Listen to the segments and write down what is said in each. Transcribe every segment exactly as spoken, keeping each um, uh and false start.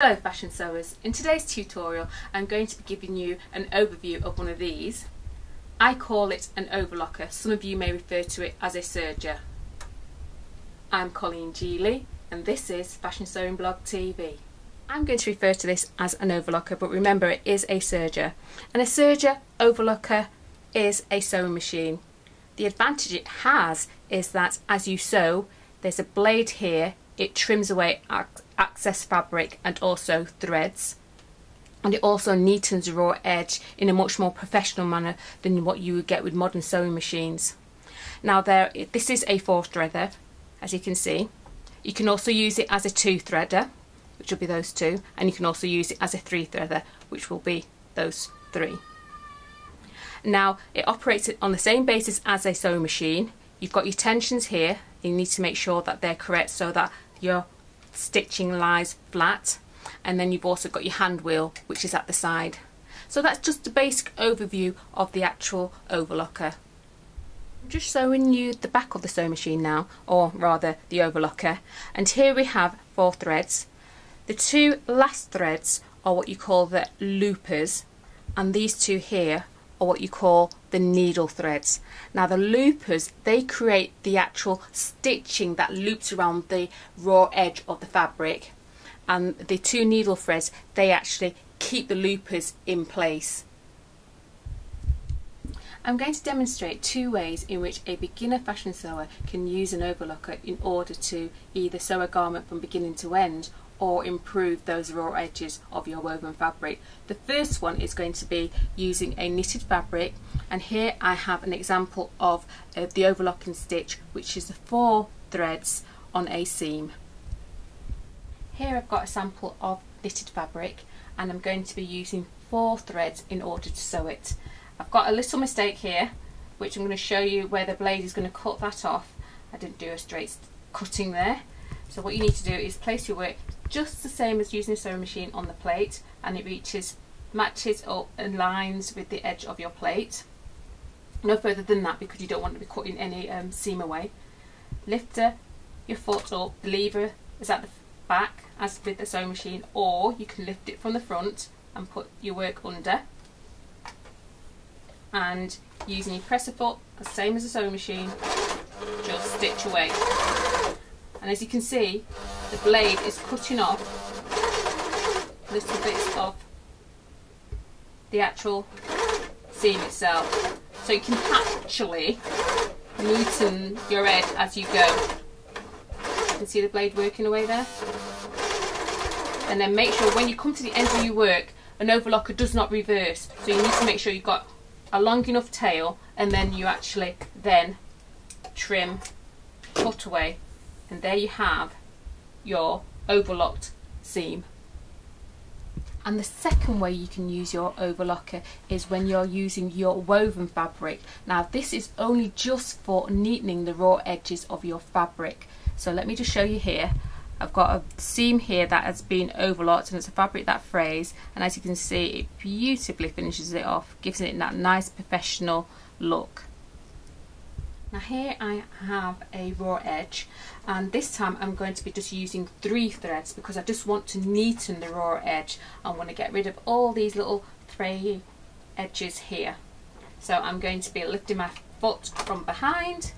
Hello fashion sewers, in today's tutorial I'm going to be giving you an overview of one of these. I call it an overlocker, some of you may refer to it as a serger. I'm Colleen Geely and this is Fashion Sewing Blog T V. I'm going to refer to this as an overlocker, but remember it is a serger. And a serger overlocker is a sewing machine. The advantage it has is that as you sew there's a blade here, it trims away at excess fabric and also threads, and it also neatens the raw edge in a much more professional manner than what you would get with modern sewing machines. Now there, this is a four threader, as you can see. You can also use it as a two threader, which will be those two, and you can also use it as a three threader, which will be those three. Now it operates on the same basis as a sewing machine. You've got your tensions here, you need to make sure that they're correct so that your stitching lies flat, and then you've also got your hand wheel which is at the side. So that's just a basic overview of the actual overlocker. I'm just showing you the back of the sewing machine now, or rather the overlocker, and here we have four threads. The two last threads are what you call the loopers, and these two here are what you call the needle threads. Now the loopers, they create the actual stitching that loops around the raw edge of the fabric, and the two needle threads, they actually keep the loopers in place. I'm going to demonstrate two ways in which a beginner fashion sewer can use an overlocker in order to either sew a garment from beginning to end or improve those raw edges of your woven fabric. The first one is going to be using a knitted fabric, and here I have an example of uh, the overlocking stitch, which is the four threads on a seam. Here I've got a sample of knitted fabric and I'm going to be using four threads in order to sew it. I've got a little mistake here which I'm going to show you where the blade is going to cut that off. I didn't do a straight cutting there. So what you need to do is place your work just the same as using a sewing machine on the plate, and it reaches, matches up and lines with the edge of your plate. No further than that because you don't want to be cutting any um, seam away. Lift your foot up, the lever is at the back as with the sewing machine, or you can lift it from the front and put your work under. And using your presser foot, the same as a sewing machine, just stitch away. And as you can see, the blade is cutting off little bits of the actual seam itself, so you can actually neaten your edge as you go. You can see the blade working away there. And then make sure when you come to the end of your work, an overlocker does not reverse, so you need to make sure you've got a long enough tail, and then you actually then trim, cut away. And there you have your overlocked seam. And the second way you can use your overlocker is when you're using your woven fabric. Now this is only just for neatening the raw edges of your fabric. So let me just show you here. I've got a seam here that has been overlocked, and it's a fabric that frays, and as you can see it beautifully finishes it off, gives it that nice professional look. Now here I have a raw edge, and this time I'm going to be just using three threads because I just want to neaten the raw edge. I want to get rid of all these little fray edges here. So I'm going to be lifting my foot from behind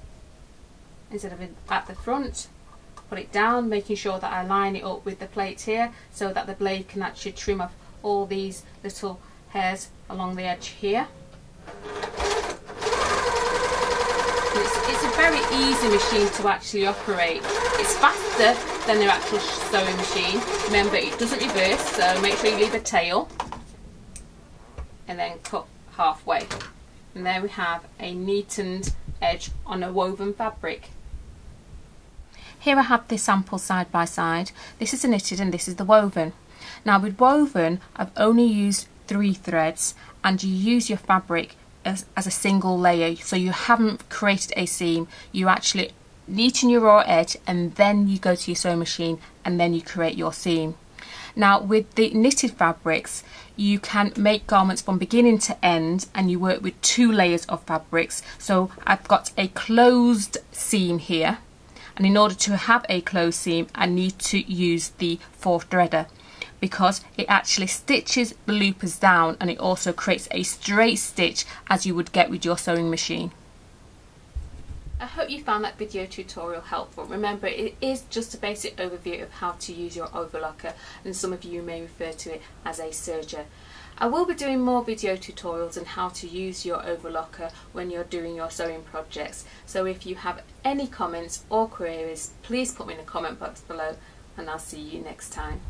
instead of at the front, put it down, making sure that I line it up with the plate here so that the blade can actually trim off all these little hairs along the edge here. It's a very easy machine to actually operate. It's faster than their actual sewing machine. Remember, it doesn't reverse, so make sure you leave a tail and then cut halfway. And there we have a neatened edge on a woven fabric. Here I have this sample side by side. This is the knitted and this is the woven. Now with woven, I've only used three threads, and you use your fabric As, as a single layer, so you haven't created a seam. You actually neaten your raw edge and then you go to your sewing machine and then you create your seam. Now with the knitted fabrics, you can make garments from beginning to end, and you work with two layers of fabrics. So I've got a closed seam here, and in order to have a closed seam I need to use the four threader. because it actually stitches the loopers down, and it also creates a straight stitch as you would get with your sewing machine. I hope you found that video tutorial helpful. Remember, it is just a basic overview of how to use your overlocker, and some of you may refer to it as a serger. I will be doing more video tutorials on how to use your overlocker when you're doing your sewing projects, so if you have any comments or queries, please put them in the comment box below, and I'll see you next time.